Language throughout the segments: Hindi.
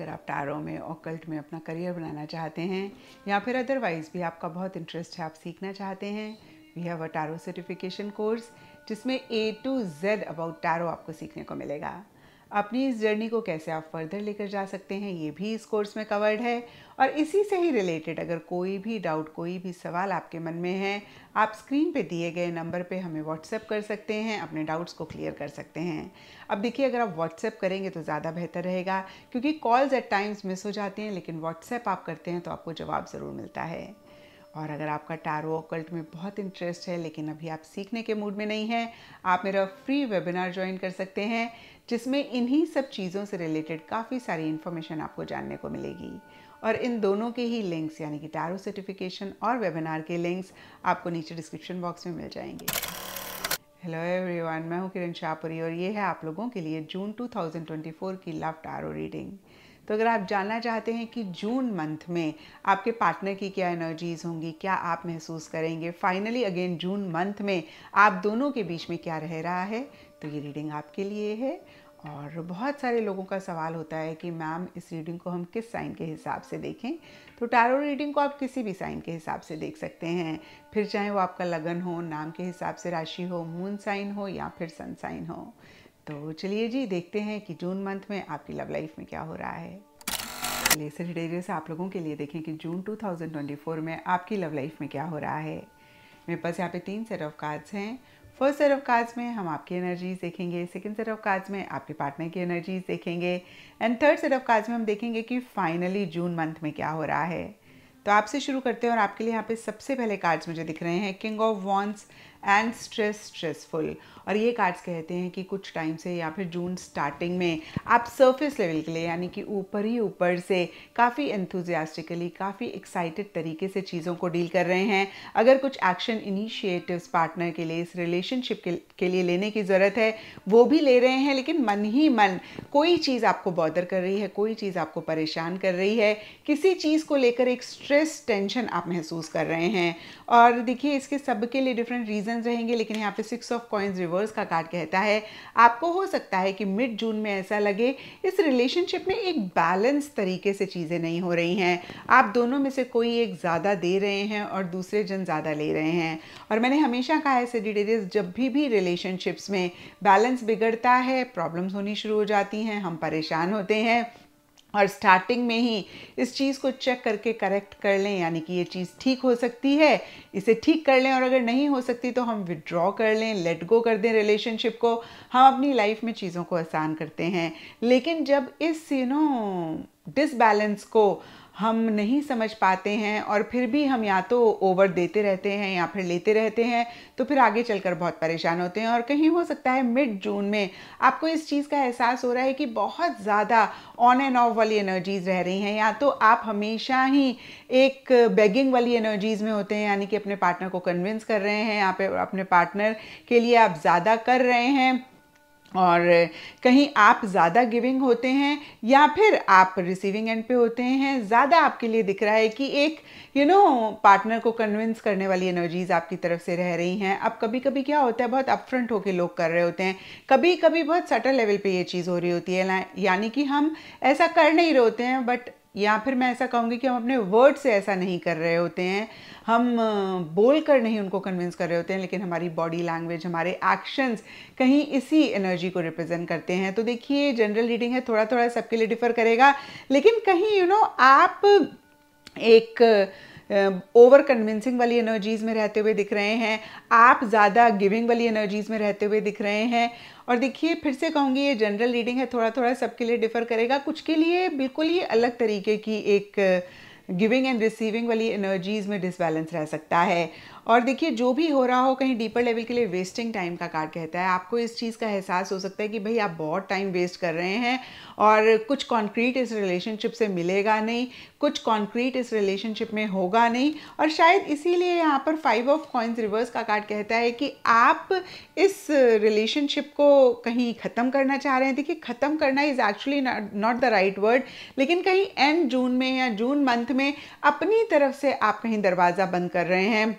अगर आप टारो में ऑकल्ट में अपना करियर बनाना चाहते हैं या फिर अदरवाइज भी आपका बहुत इंटरेस्ट है, आप सीखना चाहते हैं, we have a tarot certification course जिसमें A to Z about tarot आपको सीखने को मिलेगा। अपनी इस जर्नी को कैसे आप फर्दर लेकर जा सकते हैं ये भी इस कोर्स में कवर्ड है। और इसी से ही रिलेटेड अगर कोई भी डाउट, कोई भी सवाल आपके मन में है, आप स्क्रीन पे दिए गए नंबर पे हमें व्हाट्सएप कर सकते हैं, अपने डाउट्स को क्लियर कर सकते हैं। अब देखिए, अगर आप व्हाट्सएप करेंगे तो ज़्यादा बेहतर रहेगा क्योंकि कॉल्स एट टाइम्स मिस हो जाते हैं, लेकिन व्हाट्सएप आप करते हैं तो आपको जवाब ज़रूर मिलता है। और अगर आपका टारो ऑकल्ट में बहुत इंटरेस्ट है लेकिन अभी आप सीखने के मूड में नहीं हैं, आप मेरा फ्री वेबिनार ज्वाइन कर सकते हैं जिसमें इन्हीं सब चीज़ों से रिलेटेड काफ़ी सारी इन्फॉर्मेशन आपको जानने को मिलेगी। और इन दोनों के ही लिंक्स यानी कि टारो सर्टिफिकेशन और वेबिनार के लिंक्स आपको नीचे डिस्क्रिप्शन बॉक्स में मिल जाएंगे। हेलो एवरीवन, मैं हूं किरण शाहपुरी और ये है आप लोगों के लिए जून 2024 की लव टारो रीडिंग। तो अगर आप जानना चाहते हैं कि जून मंथ में आपके पार्टनर की क्या एनर्जीज़ होंगी, क्या आप महसूस करेंगे, फाइनली अगेन जून मंथ में आप दोनों के बीच में क्या रह रहा है, तो ये रीडिंग आपके लिए है। और बहुत सारे लोगों का सवाल होता है कि मैम इस रीडिंग को हम किस साइन के हिसाब से देखें, तो टारो रीडिंग को आप किसी भी साइन के हिसाब से देख सकते हैं, फिर चाहे वो आपका लगन हो, नाम के हिसाब से राशि हो, मून साइन हो या फिर सन साइन हो। तो चलिए जी देखते हैं कि जून मंथ में आपकी लव लाइफ में क्या हो रहा है। पहले सैजिटेरियस आप लोगों के लिए देखें कि जून 2024 में आपकी लव लाइफ में क्या हो रहा है। मेरे पास यहाँ पे 3 सेट ऑफ कार्ड्स हैं। फर्स्ट सेट ऑफ कार्ड्स में हम आपकी एनर्जीज देखेंगे, सेकंड सेट ऑफ कार्ड्स में आपके पार्टनर की एनर्जीज देखेंगे and third set of cards में हम देखेंगे कि फाइनली जून मंथ में क्या हो रहा है। तो आपसे शुरू करते हैं और आपके लिए यहाँ पे सबसे पहले कार्ड्स मुझे दिख रहे हैं king of wands and stressful. और ये कार्ड्स कहते हैं कि कुछ टाइम से या फिर जून स्टार्टिंग में आप सर्फेस लेवल के लिए यानी कि ऊपर ही ऊपर से काफ़ी एंथुजियास्टिकली, काफ़ी एक्साइटेड तरीके से चीज़ों को डील कर रहे हैं। अगर कुछ एक्शन इनिशिएटिव्स पार्टनर के लिए, इस रिलेशनशिप के लिए लेने की ज़रूरत है वो भी ले रहे हैं, लेकिन मन ही मन कोई चीज़ आपको बॉदर कर रही है, कोई चीज़ आपको परेशान कर रही है, किसी चीज़ को लेकर एक स्ट्रेस, टेंशन आप महसूस कर रहे हैं। और देखिए इसके सबके लिए डिफरेंट रीजंस रहेंगे, लेकिन यहाँ पे 6 ऑफ कॉइंस रिवर्स का कार्ड कहता है आपको हो सकता है कि मिड जून में ऐसा लगे इस रिलेशनशिप में एक बैलेंस तरीके से चीज़ें नहीं हो रही हैं, आप दोनों में से कोई एक ज़्यादा दे रहे हैं और दूसरे जन ज़्यादा ले रहे हैं। और मैंने हमेशा कहा है सैजिटेरियस, जब भी रिलेशनशिप्स में बैलेंस बिगड़ता है प्रॉब्लम्स होनी शुरू हो जाती हैं, हम परेशान होते हैं और स्टार्टिंग में ही इस चीज़ को चेक करके करेक्ट कर लें यानी कि ये चीज़ ठीक हो सकती है, इसे ठीक कर लें, और अगर नहीं हो सकती तो हम विड्रॉ कर लें, लेट गो कर दें रिलेशनशिप को, हम अपनी लाइफ में चीज़ों को आसान करते हैं। लेकिन जब इस डिसबैलेंस को हम नहीं समझ पाते हैं और फिर भी हम या तो ओवर देते रहते हैं या फिर लेते रहते हैं, तो फिर आगे चलकर बहुत परेशान होते हैं। और कहीं हो सकता है मिड जून में आपको इस चीज़ का एहसास हो रहा है कि बहुत ज़्यादा ऑन एंड ऑफ वाली एनर्जीज़ रह रही हैं, या तो आप हमेशा ही एक बेगिंग वाली एनर्जीज़ में होते हैं यानी कि अपने पार्टनर को कन्विंस कर रहे हैं, यहाँ पे अपने पार्टनर के लिए आप ज़्यादा कर रहे हैं और कहीं आप ज़्यादा गिविंग होते हैं, या फिर आप रिसीविंग एंड पे होते हैं। ज़्यादा आपके लिए दिख रहा है कि एक पार्टनर को कन्विंस करने वाली एनर्जीज़ आपकी तरफ से रह रही हैं। अब कभी कभी क्या होता है, बहुत अपफ्रंट होकर लोग कर रहे होते हैं, कभी कभी बहुत सटल लेवल पे ये चीज़ हो रही होती है यानी कि हम ऐसा कर नहीं रहे होते हैं, बट या फिर मैं ऐसा कहूँगी कि हम अपने वर्ड से ऐसा नहीं कर रहे होते हैं, हम बोल कर नहीं उनको कन्विंस कर रहे होते हैं, लेकिन हमारी बॉडी लैंग्वेज, हमारे एक्शंस कहीं इसी एनर्जी को रिप्रेजेंट करते हैं। तो देखिए जनरल रीडिंग है, थोड़ा थोड़ा सबके लिए डिफर करेगा, लेकिन कहीं आप एक ओवर कन्विंसिंग वाली एनर्जीज़ में रहते हुए दिख रहे हैं, आप ज़्यादा गिविंग वाली एनर्जीज़ में रहते हुए दिख रहे हैं। और देखिए फिर से कहूँगी ये जनरल रीडिंग है, थोड़ा थोड़ा सबके लिए डिफर करेगा, कुछ के लिए बिल्कुल ही अलग तरीके की एक गिविंग एंड रिसीविंग वाली एनर्जीज़ में डिसबैलेंस रह सकता है। और देखिए जो भी हो रहा हो कहीं डीपर लेवल के लिए वेस्टिंग टाइम का कार्ड कहता है आपको इस चीज़ का एहसास हो सकता है कि भाई आप बहुत टाइम वेस्ट कर रहे हैं और कुछ कॉन्क्रीट इस रिलेशनशिप से मिलेगा नहीं, कुछ कॉन्क्रीट इस रिलेशनशिप में होगा नहीं। और शायद इसीलिए यहाँ पर 5 ऑफ कॉइंस रिवर्स का कार्ड कहता है कि आप इस रिलेशनशिप को कहीं ख़त्म करना चाह रहे हैं। देखिए ख़त्म करना is actually not the right word, लेकिन कहीं एंड जून में या जून मंथ में अपनी तरफ से आप कहीं दरवाज़ा बंद कर रहे हैं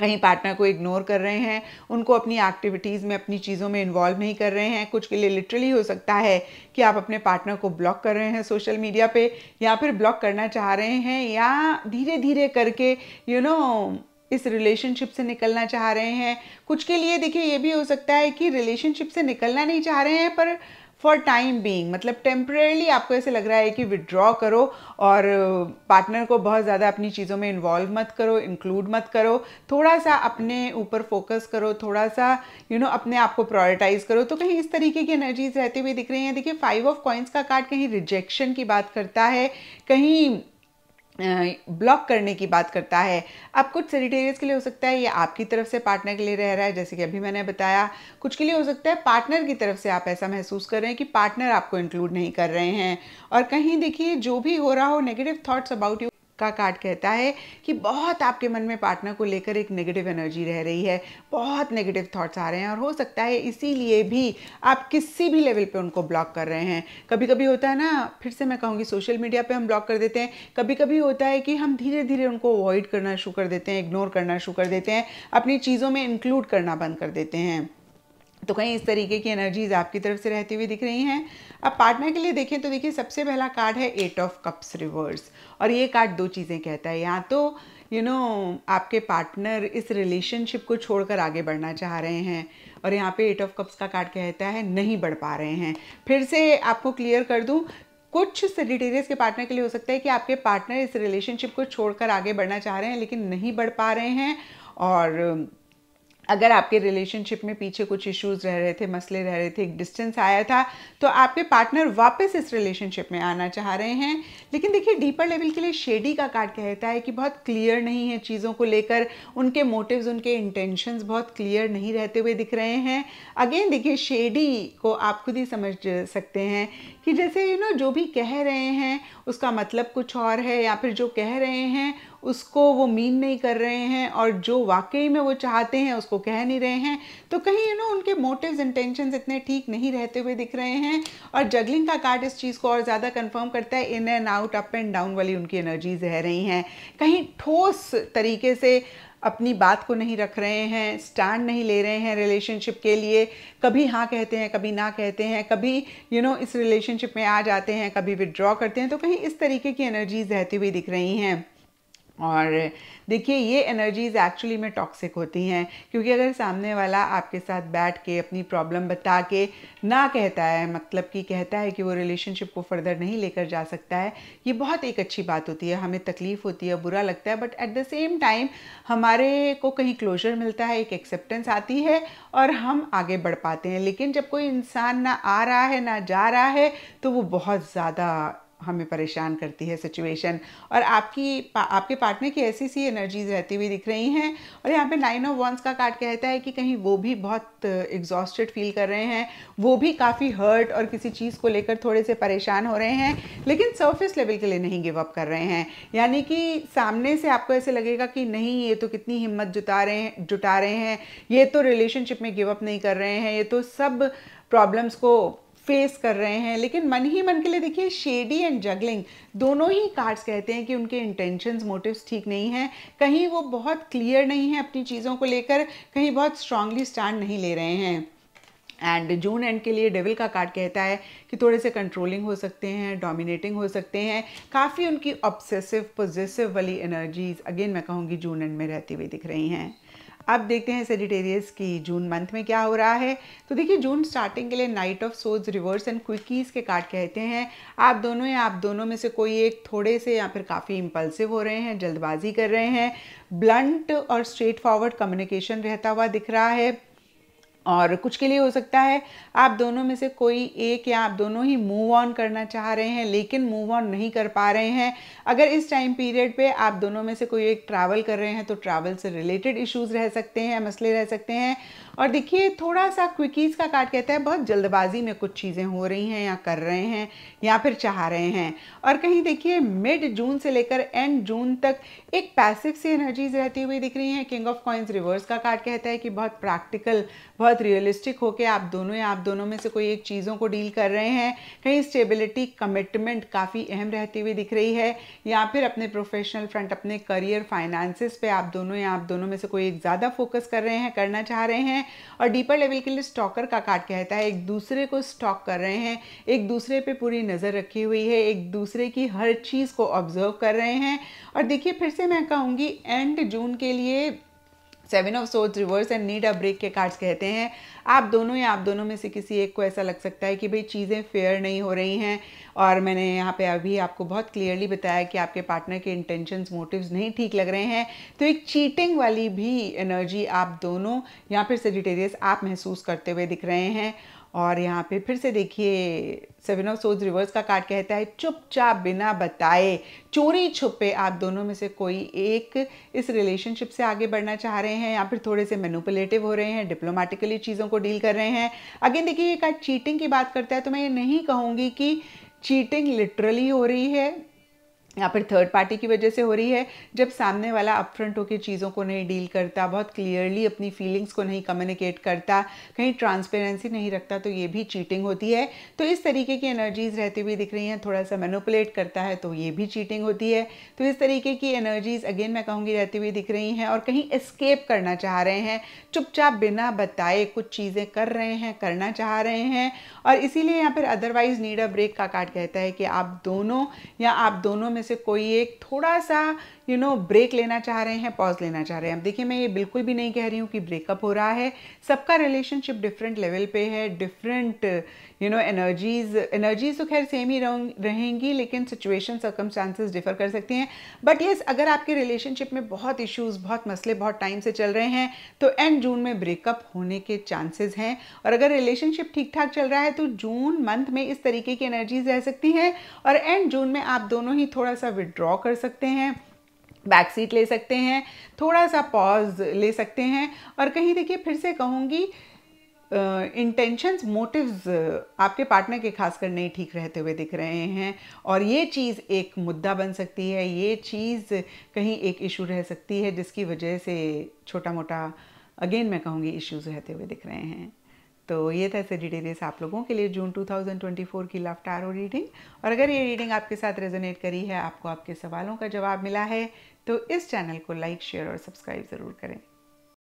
कहीं पार्टनर को इग्नोर कर रहे हैं, उनको अपनी एक्टिविटीज़ में, अपनी चीज़ों में इन्वॉल्व नहीं कर रहे हैं। कुछ के लिए लिटरली हो सकता है कि आप अपने पार्टनर को ब्लॉक कर रहे हैं सोशल मीडिया पे, या फिर ब्लॉक करना चाह रहे हैं, या धीरे धीरे करके इस रिलेशनशिप से निकलना चाह रहे हैं। कुछ के लिए देखिए ये भी हो सकता है कि रिलेशनशिप से निकलना नहीं चाह रहे हैं, पर फॉर टाइम बीइंग, मतलब टेम्परेली आपको ऐसे लग रहा है कि विड्रॉ करो और पार्टनर को बहुत ज़्यादा अपनी चीज़ों में इन्वॉल्व मत करो, इंक्लूड मत करो, थोड़ा सा अपने ऊपर फोकस करो, थोड़ा सा अपने आप को प्रायोरिटाइज करो। तो कहीं इस तरीके की एनर्जीज रहती हुई दिख रही हैं। देखिए 5 ऑफ कॉइन्स का कार्ड कहीं रिजेक्शन की बात करता है, कहीं ब्लॉक करने की बात करता है। अब कुछ सैजिटेरियस के लिए हो सकता है ये आपकी तरफ से पार्टनर के लिए रह रहा है, जैसे कि अभी मैंने बताया। कुछ के लिए हो सकता है पार्टनर की तरफ से आप ऐसा महसूस कर रहे हैं कि पार्टनर आपको इंक्लूड नहीं कर रहे हैं। और कहीं देखिए जो भी हो रहा हो, नेगेटिव थॉट्स अबाउट यू का कार्ड कहता है कि बहुत आपके मन में पार्टनर को लेकर एक नेगेटिव एनर्जी रह रही है, बहुत नेगेटिव थॉट्स आ रहे हैं, और हो सकता है इसीलिए भी आप किसी भी लेवल पे उनको ब्लॉक कर रहे हैं। कभी कभी होता है ना, फिर से मैं कहूँगी, सोशल मीडिया पे हम ब्लॉक कर देते हैं, कभी कभी होता है कि हम धीरे धीरे उनको अवॉइड करना शुरू कर देते हैं, इग्नोर करना शुरू कर देते हैं, अपनी चीज़ों में इंक्लूड करना बंद कर देते हैं। तो कहीं इस तरीके की एनर्जीज आपकी तरफ से रहती हुई दिख रही हैं। अब पार्टनर के लिए देखें तो देखिए सबसे पहला कार्ड है 8 ऑफ कप्स रिवर्स, और ये कार्ड दो चीज़ें कहता है। या तो आपके पार्टनर इस रिलेशनशिप को छोड़कर आगे बढ़ना चाह रहे हैं, और यहाँ पे 8 ऑफ कप्स का कार्ड कहता है नहीं बढ़ पा रहे हैं। फिर से आपको क्लियर कर दूँ, कुछ सैजिटेरियस के पार्टनर के लिए हो सकता है कि आपके पार्टनर इस रिलेशनशिप को छोड़कर आगे बढ़ना चाह रहे हैं लेकिन नहीं बढ़ पा रहे हैं। और अगर आपके रिलेशनशिप में पीछे कुछ इश्यूज रह रहे थे, मसले रह रहे थे, एक डिस्टेंस आया था, तो आपके पार्टनर वापस इस रिलेशनशिप में आना चाह रहे हैं। लेकिन देखिए डीपर लेवल के लिए शेडी का कार्ड कहता है कि बहुत क्लियर नहीं है चीज़ों को लेकर, उनके मोटिव्स, उनके इंटेंशंस बहुत क्लियर नहीं रहते हुए दिख रहे हैं। अगेन देखिए शेडी को आप खुद ही समझ सकते हैं कि जैसे जो भी कह रहे हैं उसका मतलब कुछ और है, या फिर जो कह रहे हैं उसको वो मीन नहीं कर रहे हैं, और जो वाकई में वो चाहते हैं उसको कह नहीं रहे हैं। तो कहीं उनके मोटिव्स, इंटेंशंस इतने ठीक नहीं रहते हुए दिख रहे हैं। और जगलिंग का कार्ड इस चीज़ को और ज़्यादा कंफर्म करता है, in and out, up and down वाली उनकी एनर्जीज रह रही हैं। कहीं ठोस तरीके से अपनी बात को नहीं रख रहे हैं, स्टैंड नहीं ले रहे हैं रिलेशनशिप के लिए, कभी हाँ कहते हैं, कभी ना कहते हैं, कभी इस रिलेशनशिप में आ जाते हैं, कभी विदड्रॉ करते हैं। तो कहीं इस तरीके की एनर्जीज रहती हुई दिख रही हैं। और देखिए ये एनर्जीज़ एक्चुअली में टॉक्सिक होती हैं, क्योंकि अगर सामने वाला आपके साथ बैठ के अपनी प्रॉब्लम बता के ना कहता है, मतलब कि कहता है कि वो रिलेशनशिप को फर्दर नहीं लेकर जा सकता है, ये बहुत एक अच्छी बात होती है। हमें तकलीफ़ होती है, बुरा लगता है, but at the same time हमारे को कहीं क्लोजर मिलता है, एक एक्सेप्टेंस आती है और हम आगे बढ़ पाते हैं। लेकिन जब कोई इंसान ना आ रहा है ना जा रहा है, तो वो बहुत ज़्यादा हमें परेशान करती है सिचुएशन। और आपके पार्टनर की ऐसी सी एनर्जीज रहती हुई दिख रही हैं। और यहाँ पे 9 ऑफ वंड्स का कार्ड कहता है कि कहीं वो भी बहुत एग्जॉस्टेड फील कर रहे हैं, वो भी काफ़ी हर्ट और किसी चीज़ को लेकर थोड़े से परेशान हो रहे हैं, लेकिन सरफेस लेवल के लिए नहीं गिव अप कर रहे हैं। यानी कि सामने से आपको ऐसे लगेगा कि नहीं, ये तो कितनी हिम्मत जुटा रहे हैं, ये तो रिलेशनशिप में गिव अप नहीं कर रहे हैं, ये तो सब प्रॉब्लम्स को फेस कर रहे हैं। लेकिन मन ही मन के लिए देखिए शेडी एंड जगलिंग दोनों ही कार्ड्स कहते हैं कि उनके इंटेंशंस, मोटिव्स ठीक नहीं हैं, कहीं वो बहुत क्लियर नहीं है अपनी चीज़ों को लेकर, कहीं बहुत स्ट्रांगली स्टैंड नहीं ले रहे हैं। एंड जून एंड के लिए डेविल का कार्ड कहता है कि थोड़े से कंट्रोलिंग हो सकते हैं, डोमिनेटिंग हो सकते हैं, काफ़ी उनकी ऑब्सेसिव पॉजेसिव वाली एनर्जीज अगेन मैं कहूँगी जून एंड में रहती हुई दिख रही हैं। अब देखते हैं सैजिटेरियस की जून मंथ में क्या हो रहा है। तो देखिए जून स्टार्टिंग के लिए 9 of swords reverse and quickies के कार्ड कहते हैं आप दोनों या आप दोनों में से कोई एक थोड़े से या फिर काफ़ी इम्पल्सिव हो रहे हैं, जल्दबाजी कर रहे हैं, ब्लंट और स्ट्रेट फॉरवर्ड कम्युनिकेशन रहता हुआ दिख रहा है। और कुछ के लिए हो सकता है आप दोनों में से कोई एक या आप दोनों ही मूव ऑन करना चाह रहे हैं लेकिन मूव ऑन नहीं कर पा रहे हैं। अगर इस टाइम पीरियड पे आप दोनों में से कोई एक ट्रैवल कर रहे हैं तो ट्रैवल से रिलेटेड इश्यूज रह सकते हैं, मसले रह सकते हैं। और देखिए थोड़ा सा क्विकीज़ का कार्ड कहता है बहुत जल्दबाजी में कुछ चीज़ें हो रही हैं या कर रहे हैं या फिर चाह रहे हैं। और कहीं देखिए मिड जून से लेकर एंड जून तक एक पैसिव सी एनर्जीज रहती हुई दिख रही हैं। किंग ऑफ कॉइंस रिवर्स का कार्ड कहता है कि बहुत प्रैक्टिकल, बहुत रियलिस्टिक होकर आप दोनों या आप दोनों में से कोई एक चीज़ों को डील कर रहे हैं। कहीं स्टेबिलिटी, कमिटमेंट काफ़ी अहम रहती हुई दिख रही है, या फिर अपने प्रोफेशनल फ्रंट, अपने करियर, फाइनेंसिस पे आप दोनों या आप दोनों में से कोई एक ज़्यादा फोकस कर रहे हैं, करना चाह रहे हैं। और डीपर लेवल के लिए स्टॉकर का कार्ड कहता है एक दूसरे को स्टॉक कर रहे हैं, एक दूसरे पे पूरी नज़र रखी हुई है, एक दूसरे की हर चीज़ को ऑब्जर्व कर रहे हैं। और देखिए फिर से मैं कहूँगी एंड जून के लिए seven of swords reverse and need a break के कार्ड्स कहते हैं आप दोनों या आप दोनों में से किसी एक को ऐसा लग सकता है कि भाई चीज़ें फेयर नहीं हो रही हैं। और मैंने यहाँ पे अभी आपको बहुत क्लियरली बताया कि आपके पार्टनर के इंटेंशंस, मोटिव्स नहीं ठीक लग रहे हैं, तो एक चीटिंग वाली भी एनर्जी आप दोनों या फिर सजिटेरियस आप महसूस करते हुए दिख रहे हैं। और यहाँ पे फिर से देखिए सेवन ऑफ सोर्ड्स रिवर्स का कार्ड कहता है चुपचाप, बिना बताए, चोरी छुपे आप दोनों में से कोई एक इस रिलेशनशिप से आगे बढ़ना चाह रहे हैं, या फिर थोड़े से मैनिपुलेटिव हो रहे हैं, डिप्लोमेटिकली चीज़ों को डील कर रहे हैं। अगेन देखिए ये कार्ड चीटिंग की बात करता है, तो मैं ये नहीं कहूँगी कि चीटिंग लिटरली हो रही है या फिर थर्ड पार्टी की वजह से हो रही है। जब सामने वाला अपफ्रंट होकर चीज़ों को नहीं डील करता, बहुत क्लियरली अपनी फीलिंग्स को नहीं कम्युनिकेट करता, कहीं ट्रांसपेरेंसी नहीं रखता, तो ये भी चीटिंग होती है। तो इस तरीके की एनर्जीज़ रहती हुई दिख रही हैं। थोड़ा सा मैनिपुलेट करता है तो ये भी चीटिंग होती है। तो इस तरीके की एनर्जीज़ अगेन मैं कहूँगी रहती हुई दिख रही हैं। और कहीं एस्केप करना चाह रहे हैं, चुपचाप बिना बताए कुछ चीज़ें कर रहे हैं, करना चाह रहे हैं। और इसीलिए यहाँ पर अदरवाइज नीड अ ब्रेक का कार्ड कहता है कि आप दोनों या आप दोनों में से कोई एक थोड़ा सा ब्रेक लेना चाह रहे हैं, पॉज लेना चाह रहे हैं। अब देखिए मैं ये बिल्कुल भी नहीं कह रही हूँ कि ब्रेकअप हो रहा है, सबका रिलेशनशिप डिफरेंट लेवल पे है, डिफरेंट एनर्जीज तो खैर सेम ही रहेंगी, लेकिन सिचुएशन, सर्कमस्टांसेस डिफर कर सकती हैं। बट येस, अगर आपके रिलेशनशिप में बहुत इश्यूज, बहुत मसले बहुत टाइम से चल रहे हैं, तो एंड जून में ब्रेकअप होने के चांसेज हैं। और अगर रिलेशनशिप ठीक ठाक चल रहा है तो जून मंथ में इस तरीके की एनर्जीज रह सकती हैं। और एंड जून में आप दोनों ही थोड़ा सा विड्रॉ कर सकते हैं, बैक सीट ले सकते हैं, थोड़ा सा पॉज ले सकते हैं। और कहीं देखिए फिर से कहूँगी इंटेंशंस, मोटिव्स आपके पार्टनर के खासकर नहीं ठीक रहते हुए दिख रहे हैं। और ये चीज़ एक मुद्दा बन सकती है, ये चीज़ कहीं एक इशू रह सकती है, जिसकी वजह से छोटा मोटा अगेन मैं कहूँगी इश्यूज़ रहते हुए दिख रहे हैं। तो ये था सजिटेरियस आप लोगों के लिए जून 2024 की लव टैरो रीडिंग। और अगर ये रीडिंग आपके साथ रेजोनेट करी है, आपको आपके सवालों का जवाब मिला है, तो इस चैनल को लाइक, शेयर और सब्सक्राइब ज़रूर करें।